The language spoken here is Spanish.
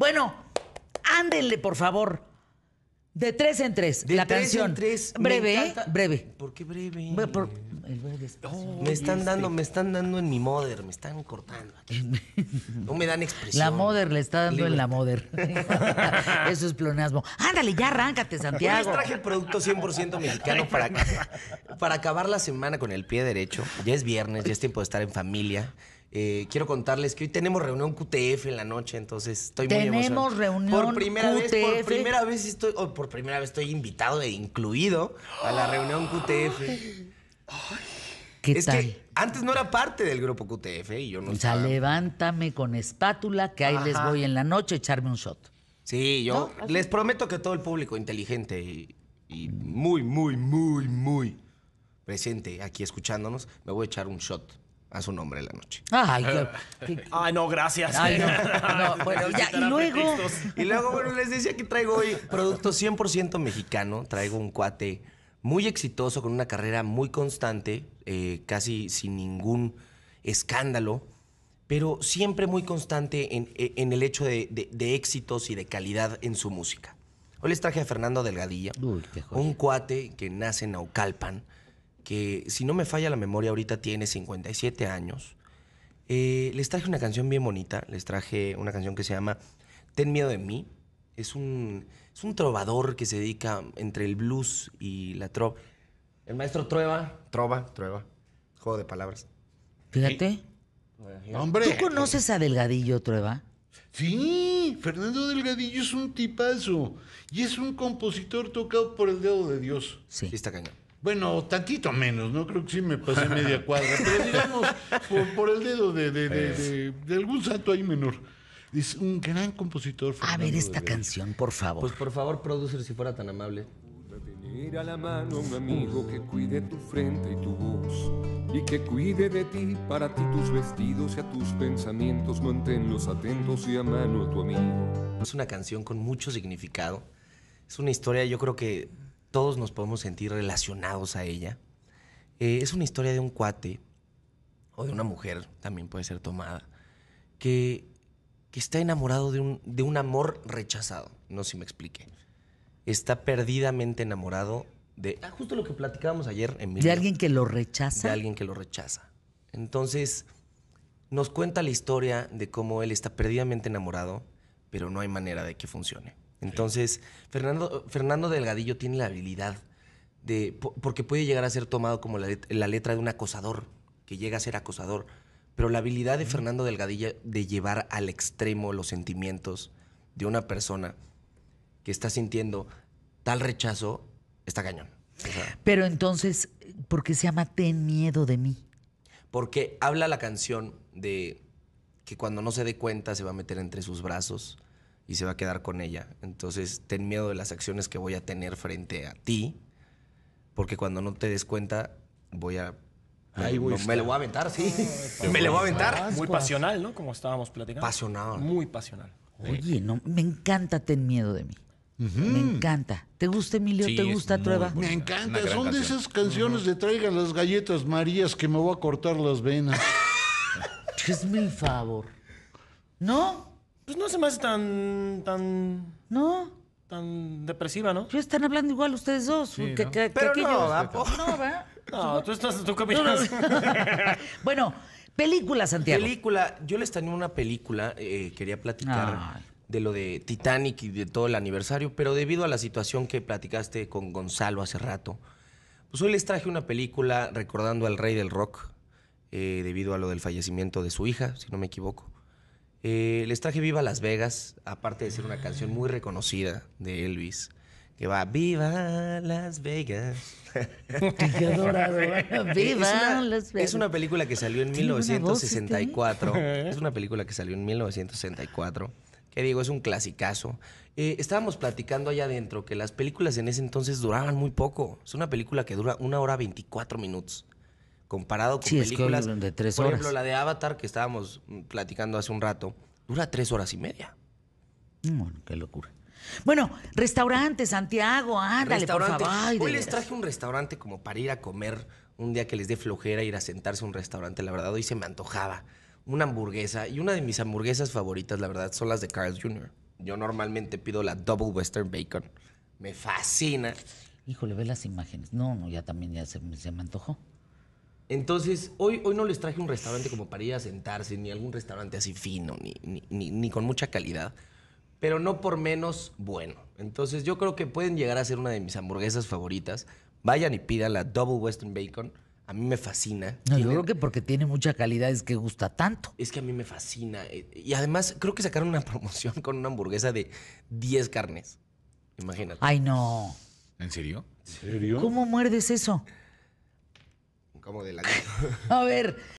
Bueno, ándenle, por favor. De tres en tres, de la tres canción. En tres. Breve, breve. ¿Por qué breve? Me están dando en mi mother, me están cortando aquí. No me dan expresión. La mother le está dando en la mother. Eso es pleonasmo. Ándale, ya arráncate, Santiago. Yo les traje el producto 100% mexicano para acabar la semana con el pie derecho. Ya es viernes, ya es tiempo de estar en familia. Quiero contarles que hoy tenemos reunión QTF en la noche, entonces estoy muy emocionado. Tenemos reunión por primera vez estoy invitado e incluido a la reunión QTF. ¿Qué tal? Que antes no era parte del grupo QTF y yo no estaba. O sea, levántame con espátula que ahí les voy en la noche a echarme un shot. Sí, yo les prometo que todo el público inteligente y muy presente aquí escuchándonos, me voy a echar un shot a su nombre en la noche. Ay, no, gracias. Ay, no, bueno, ya, y luego, bueno, les decía que traigo hoy producto 100% mexicano. Traigo un cuate muy exitoso, con una carrera muy constante, casi sin ningún escándalo, pero siempre muy constante en el hecho de éxitos y de calidad en su música. Hoy les traje a Fernando Delgadillo, un cuate que nace en Naucalpan, que si no me falla la memoria ahorita tiene 57 años. Les traje una canción bien bonita, les traje una canción que se llama Ten miedo de mí. Es un trovador que se dedica entre el blues y la trova. El maestro Trueba, juego de palabras. Fíjate. ¿Tú conoces a Delgadillo Trueba? Sí, Fernando Delgadillo es un tipazo y es un compositor tocado por el dedo de Dios. Sí, está cañón. Bueno, tantito menos, ¿no? Creo que sí me pasé media cuadra, pero digamos, por el dedo de algún santo ahí menor. Es un gran compositor. Fernando, a ver esta canción, por favor. Pues por favor, producer, si fuera tan amable. Tener a la mano un amigo que cuide tu frente y tu voz, y que cuide de ti, para ti, tus vestidos y a tus pensamientos. Manténlos atentos y a mano a tu amigo. Es una canción con mucho significado. Es una historia, yo creo que todos nos podemos sentir relacionados a ella. Es una historia de un cuate, o de una mujer, también puede ser tomada, que está enamorado de un amor rechazado. No sé si me expliqué. Está perdidamente enamorado de... justo lo que platicábamos ayer, Emilio. ¿De alguien que lo rechaza? De alguien que lo rechaza. Entonces, nos cuenta la historia de cómo él está perdidamente enamorado, pero no hay manera de que funcione. Entonces, Fernando Delgadillo tiene la habilidad porque puede llegar a ser tomado como la letra de un acosador, que llega a ser acosador, pero la habilidad de Fernando Delgadillo de llevar al extremo los sentimientos de una persona que está sintiendo tal rechazo, está cañón. O sea, pero entonces, ¿por qué se llama Ten miedo de mí? Porque habla la canción de que cuando no se dé cuenta se va a meter entre sus brazos y se va a quedar con ella. Entonces, ten miedo de las acciones que voy a tener frente a ti, porque cuando no te des cuenta, me lo voy a aventar, sí. Me lo voy a aventar. Muy pasional, ¿no? Como estábamos platicando. Pasional. Muy pasional. Oye, no, me encanta Ten miedo de mí. Me encanta. ¿Te gusta, Emilio? Sí, ¿te gusta, Trueba? Me encanta. Son de esas canciones de traigan las galletas Marías que me voy a cortar las venas. Es mi favor. ¿No? Pues no se me hace tan depresiva, ¿no? Pero están hablando igual ustedes dos. Sí, ¿no? Pero que no, ¿verdad? No, tú estás... Tú caminas. Bueno, película, Santiago. Película. Yo les tenía una película. Quería platicar de lo de Titanic y de todo el aniversario, pero debido a la situación que platicaste con Gonzalo hace rato, pues hoy les traje una película recordando al rey del rock, debido a lo del fallecimiento de su hija, si no me equivoco. Les traje Viva Las Vegas, aparte de ser una canción muy reconocida de Elvis, que va Viva Las Vegas. Qué adorado. Viva Las Vegas. Es una película que salió en 1964. Es una película que salió en 1964. Que digo, es un clasicazo. Estábamos platicando allá adentro que las películas en ese entonces duraban muy poco. Es una película que dura 1 hora 24 minutos. Comparado con películas, de 3 horas. Por ejemplo, la de Avatar, que estábamos platicando hace un rato, dura 3 horas y media. Bueno, qué locura. Bueno, restaurante, Santiago, ándale, por favor. Hoy les traje un restaurante como para ir a comer un día que les dé flojera ir a sentarse a un restaurante. La verdad, hoy se me antojaba una hamburguesa, y una de mis hamburguesas favoritas, la verdad, son las de Carl's Jr. Yo normalmente pido la Double Western Bacon. Me fascina. Híjole, ve las imágenes. No, no, ya también ya se me antojó. Entonces, hoy no les traje un restaurante como para ir a sentarse, ni algún restaurante así fino, ni con mucha calidad, pero no por menos bueno. Entonces, yo creo que pueden llegar a ser una de mis hamburguesas favoritas. Vayan y pidan la Double Western Bacon. A mí me fascina. No, yo creo que porque tiene mucha calidad es que gusta tanto. Es que a mí me fascina. Y además, creo que sacaron una promoción con una hamburguesa de 10 carnes. Imagínate. Ay, no. ¿En serio? ¿En serio? ¿Cómo muerdes eso? Como de la... A ver,